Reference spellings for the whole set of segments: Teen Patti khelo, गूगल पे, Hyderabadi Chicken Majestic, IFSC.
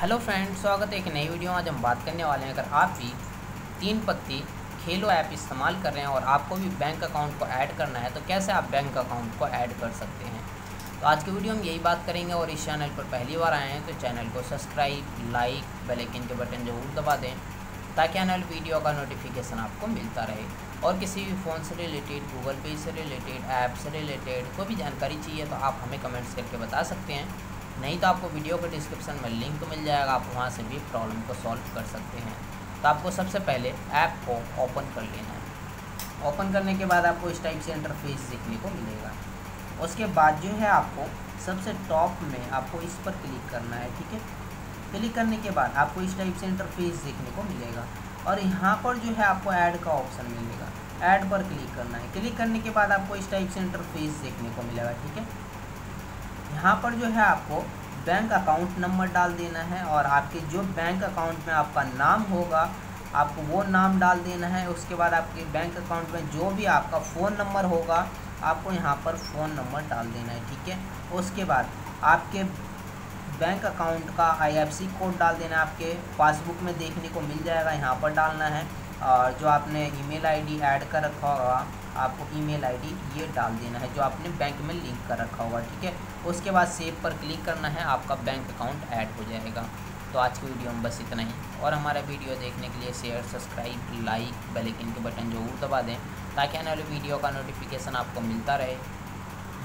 Hello friends, स्वागत है एक नई वीडियो में। आज हम बात करने वाले हैं, अगर आप भी तीन पत्ती खेलो ऐप इस्तेमाल कर रहे हैं और आपको भी बैंक अकाउंट को ऐड करना है तो कैसे आप बैंक अकाउंट को ऐड कर सकते हैं। तो आज की वीडियो में यही बात करेंगे। और इस चैनल पर पहली बार आए हैं तो चैनल को सब्सक्राइब, लाइक, बेल आइकन के बटन ज़रूर दबा दें ताकि आने वाली वीडियो का नोटिफिकेशन आपको मिलता रहे। और किसी भी फ़ोन से रिलेटेड, गूगल पे से रिलेटेड, ऐप से रिलेटेड कोई भी जानकारी चाहिए तो आप हमें कमेंट्स करके बता सकते हैं। नहीं तो आपको वीडियो के डिस्क्रिप्शन में लिंक तो मिल जाएगा, आप वहां से भी प्रॉब्लम को सॉल्व कर सकते हैं। तो आपको सबसे पहले ऐप को ओपन कर लेना है। ओपन करने के बाद आपको इस टाइप से इंटरफेस देखने को मिलेगा। उसके बाद जो है आपको सबसे टॉप में आपको इस पर क्लिक करना है, ठीक है। क्लिक करने के बाद आपको इस टाइप से इंटरफेस देखने को मिलेगा और यहाँ पर जो है आपको ऐड का ऑप्शन मिलेगा। ऐड पर क्लिक करना है। क्लिक करने के बाद आपको इस टाइप से इंटरफेस देखने को मिलेगा, ठीक है। यहाँ पर जो है आपको बैंक अकाउंट नंबर डाल देना है और आपके जो बैंक अकाउंट में आपका नाम होगा आपको वो नाम डाल देना है। उसके बाद आपके बैंक अकाउंट में जो भी आपका फ़ोन नंबर होगा आपको यहाँ पर फ़ोन नंबर डाल देना है, ठीक है। उसके बाद आपके बैंक अकाउंट का IFSC कोड डाल देना है। आपके पासबुक में देखने को मिल जाएगा, यहाँ पर डालना है। और जो आपने ईमेल ID ऐड कर रखा होगा आपको ईमेल ID ये डाल देना है जो आपने बैंक में लिंक कर रखा होगा, ठीक है। उसके बाद सेव पर क्लिक करना है, आपका बैंक अकाउंट ऐड हो जाएगा। तो आज की वीडियो में बस इतना ही। और हमारा वीडियो देखने के लिए share, subscribe, like, bell icon के बटन ज़रूर दबा दें ताकि आने वाली वीडियो का नोटिफिकेशन आपको मिलता रहे।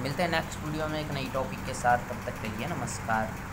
मिलते हैं नेक्स्ट वीडियो में एक नई टॉपिक के साथ। तब तक के लिए नमस्कार।